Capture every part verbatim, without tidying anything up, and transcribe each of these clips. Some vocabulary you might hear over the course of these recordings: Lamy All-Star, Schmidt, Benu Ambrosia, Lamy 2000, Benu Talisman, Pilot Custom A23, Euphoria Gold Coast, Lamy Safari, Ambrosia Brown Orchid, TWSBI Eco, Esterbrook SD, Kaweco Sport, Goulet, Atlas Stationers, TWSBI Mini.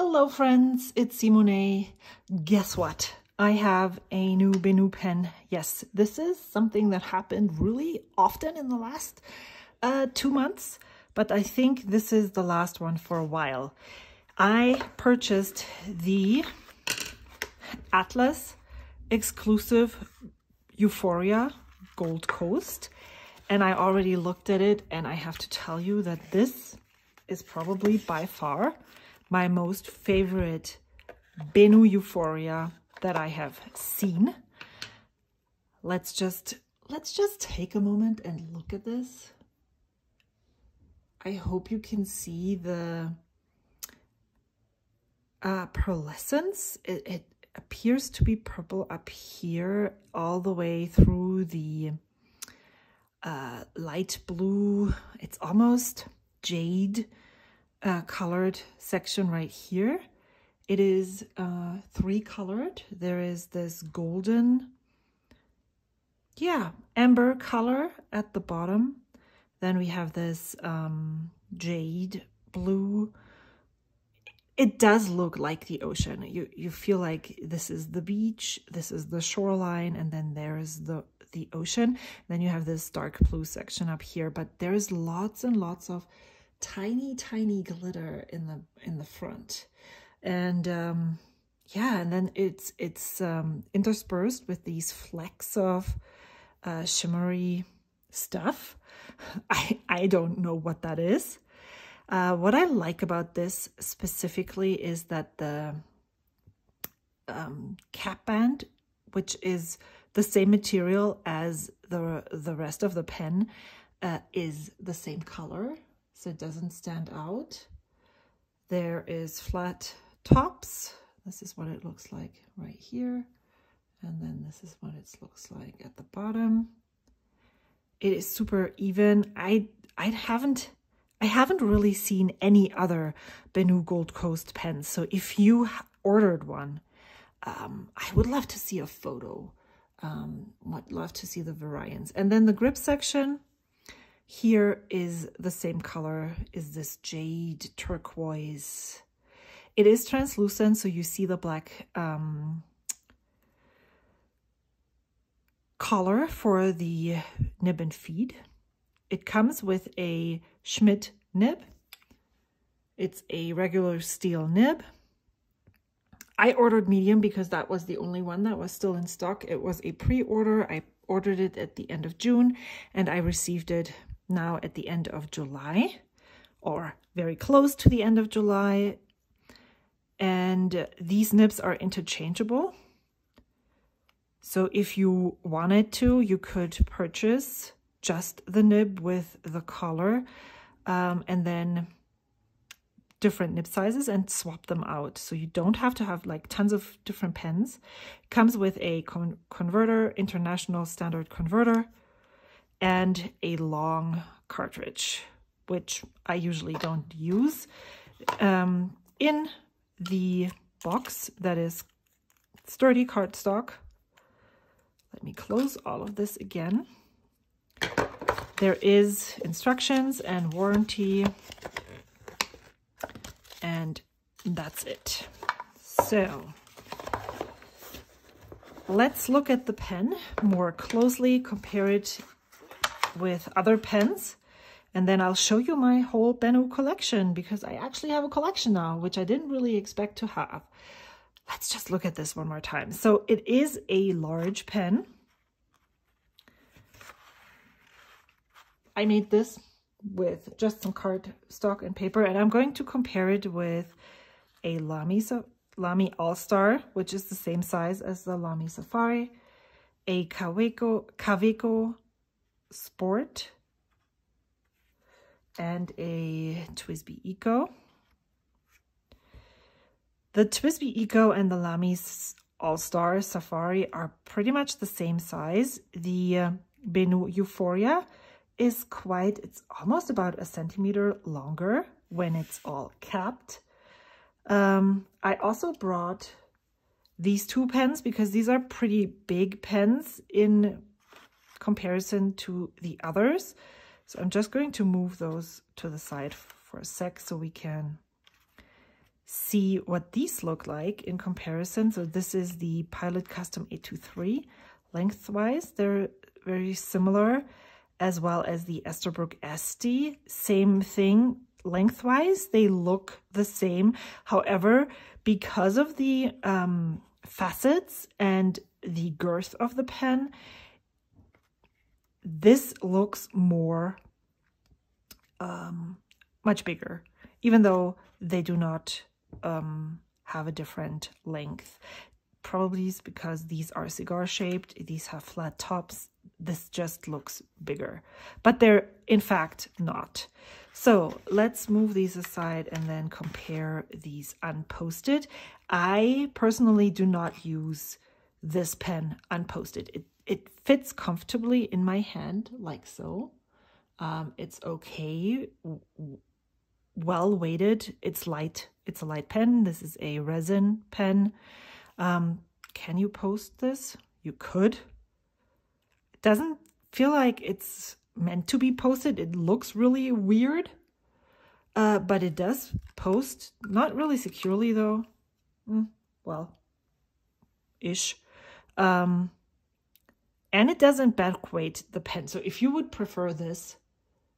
Hello friends, it's Simone. Guess what? I have a new Benu pen. Yes, this is something that happened really often in the last uh, two months, but I think this is the last one for a while. I purchased the Atlas exclusive Euphoria Gold Coast, and I already looked at it, and I have to tell you that this is probably by far my most favorite Benu Euphoria that I have seen. Let's just, let's just take a moment and look at this. I hope you can see the uh, pearlescence. It, it appears to be purple up here all the way through the uh, light blue. It's almost jade. Uh, colored section right here. It is uh, three colored. There is this golden, yeah, amber color at the bottom. Then we have this um, jade blue. It does look like the ocean. You you feel like this is the beach, this is the shoreline, and then there is the the ocean. Then you have this dark blue section up here. But there is lots and lots of tiny tiny glitter in the in the front, and um yeah, and then it's it's um interspersed with these flecks of uh shimmery stuff. I I don't know what that is. Uh what I like about this specifically is that the um cap band, which is the same material as the the rest of the pen, uh is the same color, so it doesn't stand out. There is flat tops. This is what it looks like right here. And then this is what it looks like at the bottom. It is super even. I I haven't I haven't really seen any other Benu Gold Coast pens. So if you ordered one, um, I would love to see a photo. Um, would love to see the variants. And then the grip section. Here is the same color, is this jade turquoise. It is translucent, so you see the black um, collar for the nib and feed. It comes with a Schmidt nib. It's a regular steel nib. I ordered medium because that was the only one that was still in stock. It was a pre-order. I ordered it at the end of June, and I received it now at the end of July, or very close to the end of July. And these nibs are interchangeable. So if you wanted to, you could purchase just the nib with the collar, um, and then different nib sizes and swap them out. So you don't have to have like tons of different pens. It comes with a con converter, international standard converter, and a long cartridge, which I usually don't use. Um, in the box that is sturdy cardstock, let me close all of this again. There is instructions and warranty, and that's it. So let's look at the pen more closely, compare it with other pens, and then I'll show you my whole Benu collection, because I actually have a collection now, which I didn't really expect to have. Let's just look at this one more time. So it is a large pen. I made this with just some cardstock and paper, and I'm going to compare it with a Lamy, so Lamy All-Star, which is the same size as the Lamy Safari, a Kaweco, Kaweco Sport, and a T W S B I Eco. The T W S B I Eco and the Lamy All-Star Safari are pretty much the same size. The uh, Benu Euphoria is quite, it's almost about a centimeter longer when it's all capped. Um, I also brought these two pens because these are pretty big pens in comparison to the others. So I'm just going to move those to the side for a sec so we can see what these look like in comparison. So this is the Pilot Custom A twenty-three. Lengthwise, they're very similar, as well as the Esterbrook S D. Same thing. Lengthwise, they look the same. However, because of the um, facets and the girth of the pen, this looks more, um, much bigger, even though they do not um, have a different length. Probably is because these are cigar shaped, these have flat tops, this just looks bigger, but they're in fact not. So let's move these aside and then compare these unposted. I personally do not use this pen unposted. It, it fits comfortably in my hand, like so. Um, it's okay, well weighted, it's light, it's a light pen. This is a resin pen. Um, can you post this? You could. It doesn't feel like it's meant to be posted. It looks really weird, uh, but it does post. Not really securely though. Mm, well, ish. Um, and it doesn't backweight the pen. So if you would prefer this,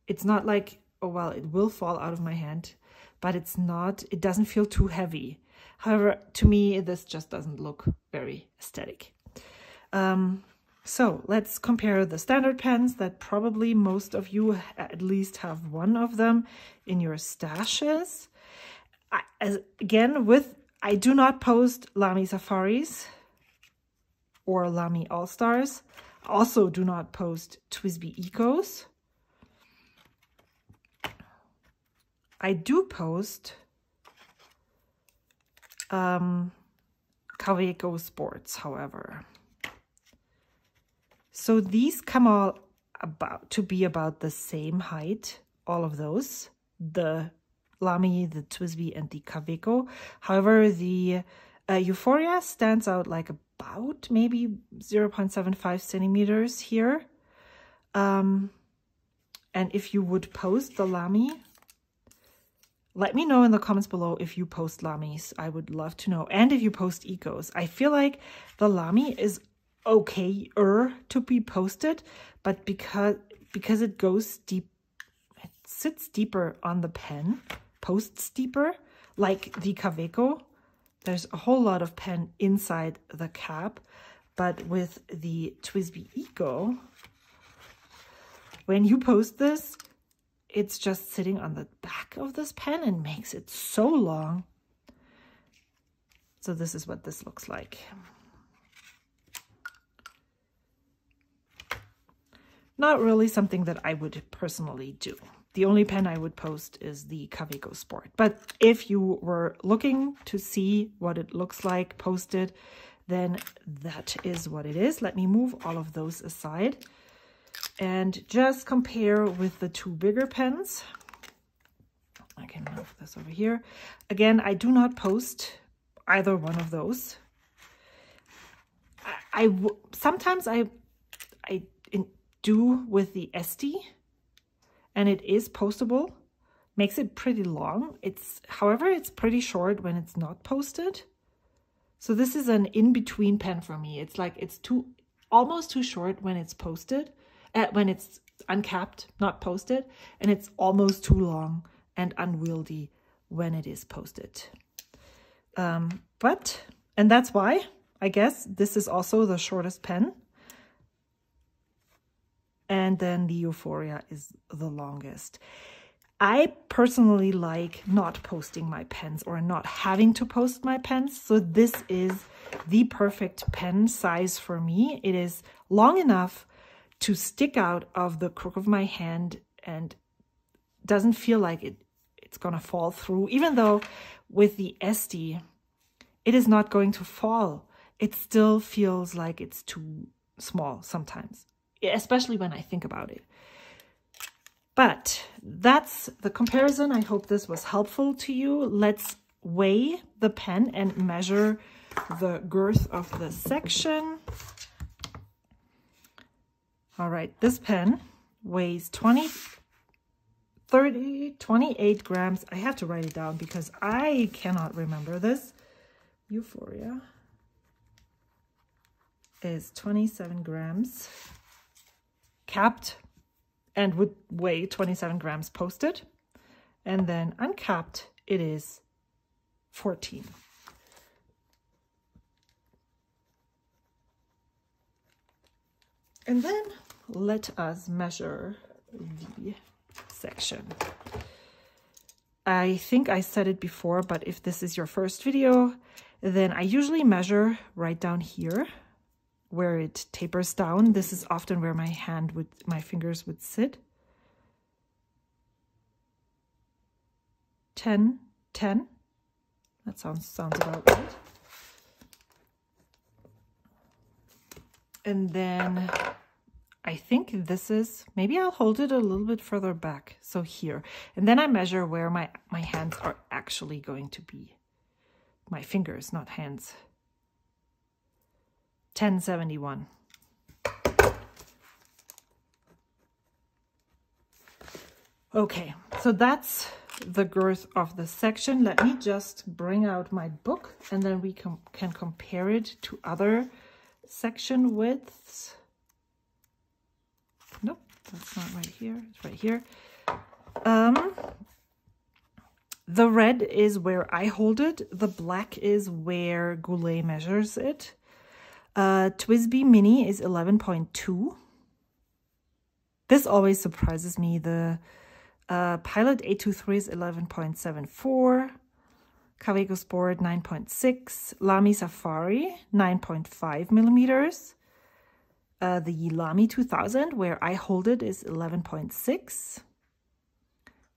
it's not like, oh, well, it will fall out of my hand, but it's not, it doesn't feel too heavy. However, to me, this just doesn't look very aesthetic. Um, so let's compare the standard pens that probably most of you at least have one of them in your stashes. I, as, again, with I do not post Lamy Safaris or Lamy All-Stars. Also do not post T W S B I Ecos. I do post um, Kaweco Sports, however. So these come all about to be about the same height, all of those, the Lamy, the T W S B I, and the Kaweco. However, the uh, Euphoria stands out like about maybe zero point seven five centimeters here. Um, and if you would post the Lamy, let me know in the comments below if you post Lamys. I would love to know. And if you post Ecos. I feel like the Lamy is okay-er to be posted, but because because it goes deep, it sits deeper on the pen, posts deeper, like the Kaweco. There's a whole lot of pen inside the cap, but with the T W S B I Eco, when you post this, it's just sitting on the back of this pen and makes it so long. So this is what this looks like. Not really something that I would personally do. The only pen I would post is the Kaweco Sport. But if you were looking to see what it looks like posted, then that is what it is. Let me move all of those aside and just compare with the two bigger pens. I can move this over here. Again, I do not post either one of those. I, I sometimes I I do with the S D, and it is postable. Makes it pretty long. It's however, it's pretty short when it's not posted. So this is an in-between pen for me. It's like it's too almost too short when it's posted. Uh, when it's uncapped, not posted, and it's almost too long and unwieldy when it is posted. Um, but, and that's why, I guess, this is also the shortest pen. And then the Euphoria is the longest. I personally like not posting my pens or not having to post my pens. So this is the perfect pen size for me. It is long enough to stick out of the crook of my hand and doesn't feel like it, it's gonna fall through, even though with the S D, it is not going to fall. It still feels like it's too small sometimes, especially when I think about it. But that's the comparison. I hope this was helpful to you. Let's weigh the pen and measure the girth of the section. All right, this pen weighs 20, thirty, twenty-eight grams. I have to write it down because I cannot remember this. Euphoria is twenty-seven grams capped and would weigh twenty-seven grams posted. And then uncapped, it is fourteen. And then let us measure the section. I think I said it before, but if this is your first video, then I usually measure right down here where it tapers down. This is often where my hand would, my fingers would sit. ten, ten. That sounds, sounds about right. And then I think this is, maybe I'll hold it a little bit further back, so here. And then I measure where my, my hands are actually going to be. My fingers, not hands. ten seventy-one. Okay, so that's the girth of the section. Let me just bring out my book and then we com- can compare it to other section widths. Nope, that's not right here. It's right here. Um, the red is where I hold it. The black is where Goulet measures it. Uh, T W S B I Mini is eleven point two. This always surprises me. The uh, Pilot A twenty-three is eleven point seven four. Kaweco Sport nine point six. Lamy Safari nine point five millimeters. Uh, the Lamy two thousand, where I hold it, is eleven point six.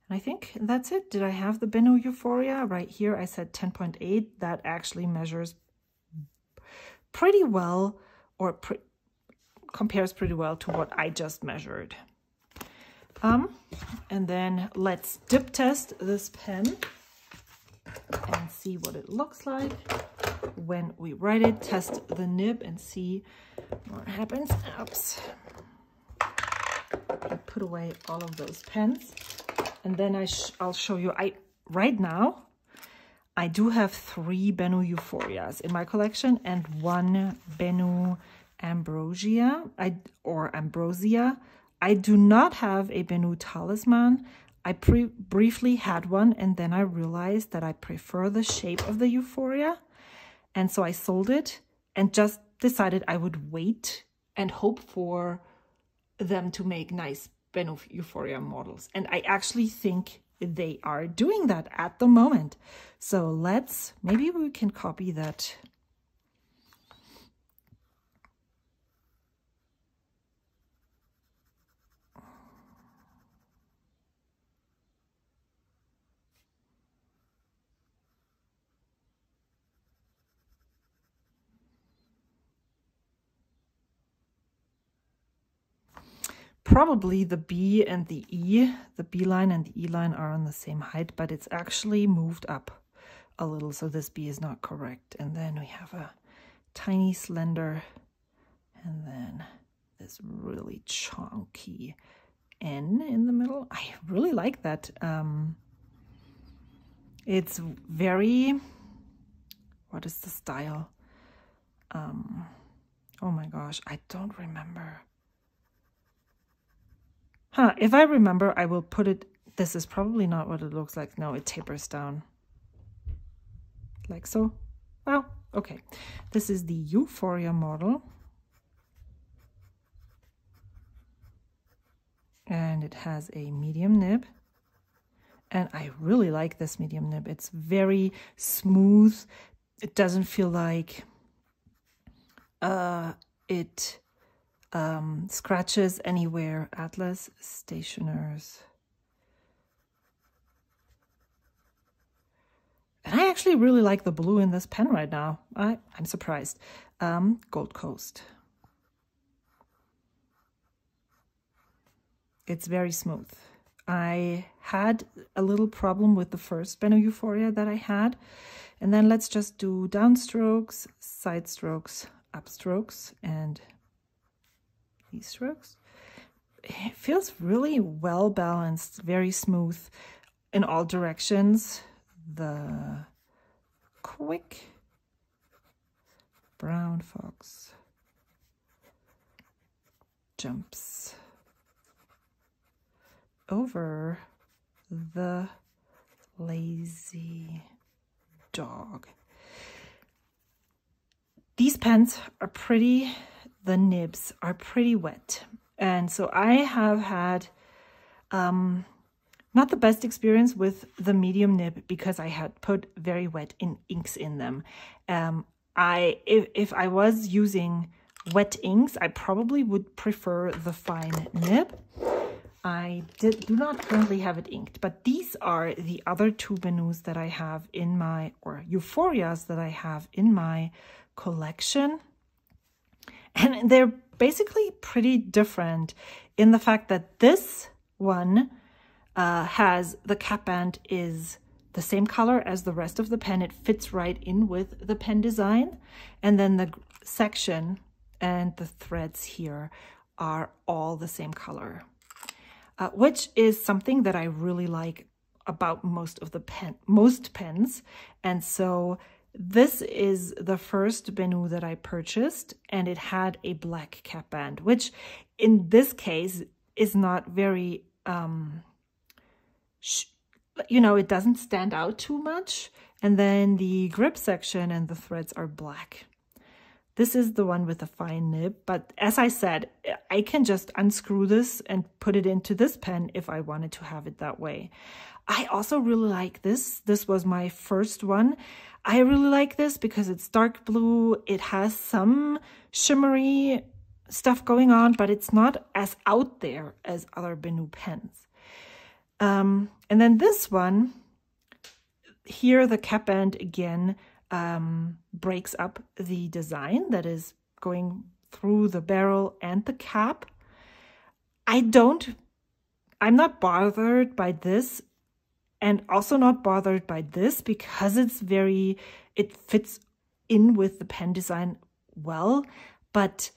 And I think that's it. Did I have the Benu Euphoria? Right here I said ten point eight. That actually measures pretty well, or pre compares pretty well to what I just measured. Um, and then let's dip test this pen and see what it looks like. When we write it, test the nib and see what happens. Oops. I put away all of those pens. And then I sh I'll show you. I Right now, I do have three Benu Euphorias in my collection and one Benu Ambrosia, I, or Ambrosia. I do not have a Benu Talisman. I pre briefly had one, and then I realized that I prefer the shape of the Euphoria. And so I sold it and just decided I would wait and hope for them to make nice Benu Euphoria models. And I actually think they are doing that at the moment. So let's, maybe we can copy that. Probably the B and the E, the B line and the E line are on the same height, but it's actually moved up a little, so this B is not correct. And then we have a tiny slender, and then this really chunky N in the middle. I really like that. Um, it's very, what is the style? Um, oh my gosh, I don't remember. Huh, if I remember, I will put it, this is probably not what it looks like. No, it tapers down. Like so. Well, okay. This is the Euphoria model. And it has a medium nib. And I really like this medium nib. It's very smooth. It doesn't feel like uh, it... Um, scratches anywhere. Atlas Stationers. And I actually really like the blue in this pen right now. I, I'm surprised. Um, Gold Coast. It's very smooth. I had a little problem with the first Benu Euphoria that I had. And then let's just do downstrokes, side strokes, upstrokes, and these strokes. it feels really well balanced, very smooth in all directions. The quick brown fox jumps over the lazy dog. These pens are pretty, the nibs are pretty wet. And so I have had um, not the best experience with the medium nib because I had put very wet in inks in them. Um, I if, if I was using wet inks, I probably would prefer the fine nib. I did, do not currently have it inked, but these are the other two Benus that I have in my, or Euphorias that I have in my collection. And they're basically pretty different in the fact that this one uh, has, the cap band is the same color as the rest of the pen. It fits right in with the pen design. And then the section and the threads here are all the same color. Uh, which is something that I really like about most of the pen, most pens. And so this is the first Benu that I purchased, and it had a black cap band, which in this case is not very, um, sh you know, it doesn't stand out too much. And then the grip section and the threads are black. This is the one with a fine nib, but as I said, I can just unscrew this and put it into this pen if I wanted to have it that way. I also really like this. This was my first one. I really like this because it's dark blue. It has some shimmery stuff going on, but it's not as out there as other Benu pens. Um, and then this one, here the cap band again, Um, breaks up the design that is going through the barrel and the cap. I don't, I'm not bothered by this, and also not bothered by this because it's very, it fits in with the pen design well, but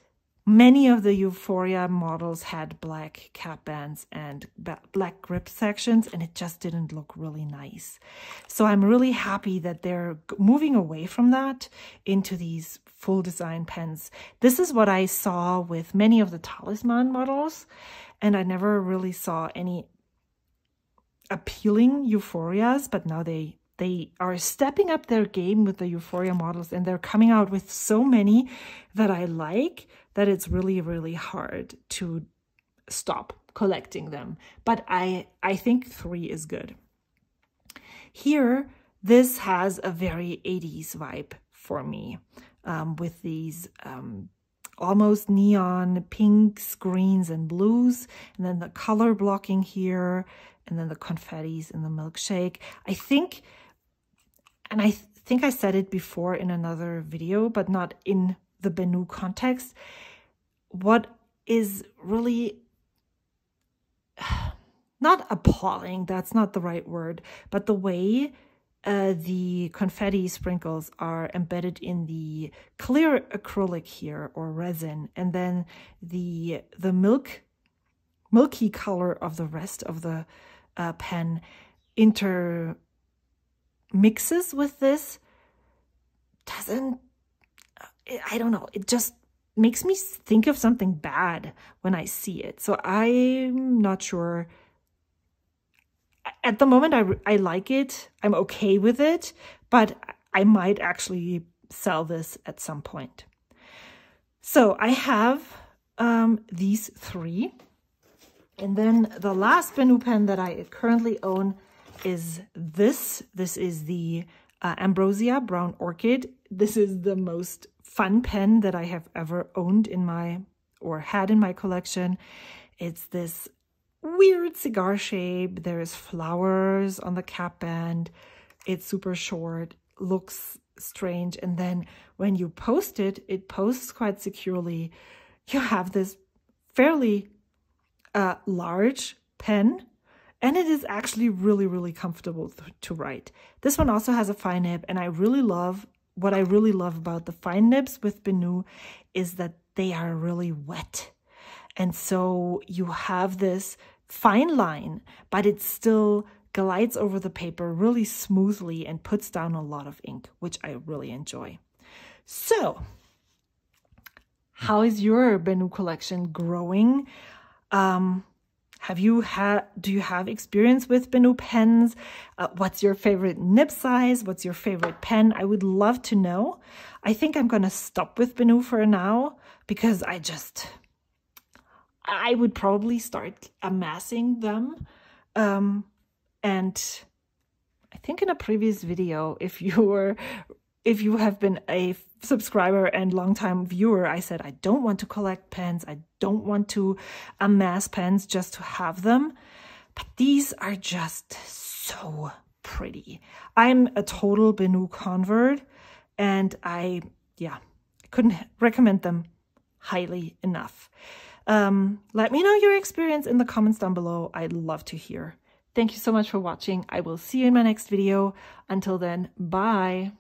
many of the Euphoria models had black cap bands and black grip sections, and it just didn't look really nice. So I'm really happy that they're moving away from that into these full design pens. This is what I saw with many of the Talisman models, and I never really saw any appealing Euphorias, but now they They are stepping up their game with the Euphoria models, and they're coming out with so many that I like that it's really, really hard to stop collecting them. But I, I think three is good. Here, this has a very eighties vibe for me um, with these um, almost neon pinks, greens, and blues, and then the color blocking here, and then the confettis and the milkshake. I think... And I th think I said it before in another video, but not in the Benu context. What is really not appalling, that's not the right word, but the way uh, the confetti sprinkles are embedded in the clear acrylic here, or resin, and then the, the milk, milky color of the rest of the uh, pen inter... mixes with this doesn't, I don't know, it just makes me think of something bad when I see it. So I'm not sure. At the moment, I, I like it. I'm okay with it, but I might actually sell this at some point. So I have um, these three. And then the last Benu pen that I currently own is this. This is the uh, Ambrosia Brown Orchid. This is the most fun pen that I have ever owned in my, or had in my collection. It's this weird cigar shape. There is flowers on the cap band. It's super short, looks strange. And then when you post it, it posts quite securely. You have this fairly uh, large pen. And it is actually really, really comfortable to write. This one also has a fine nib, and I really love, what I really love about the fine nibs with Benu is that they are really wet. And so you have this fine line, but it still glides over the paper really smoothly and puts down a lot of ink, which I really enjoy. So how is your Benu collection growing? Um, have you had, do you have experience with Benu pens? Uh, what's your favorite nib size? What's your favorite pen? I would love to know. I think I'm going to stop with Benu for now because I just, I would probably start amassing them. Um, and I think in a previous video, if you were, if you have been a subscriber and longtime viewer, I said, I don't want to collect pens. I don't want to amass pens just to have them. But these are just so pretty. I'm a total Benu convert, and I, yeah, couldn't recommend them highly enough. Um, let me know your experience in the comments down below. I'd love to hear. Thank you so much for watching. I will see you in my next video. Until then, bye.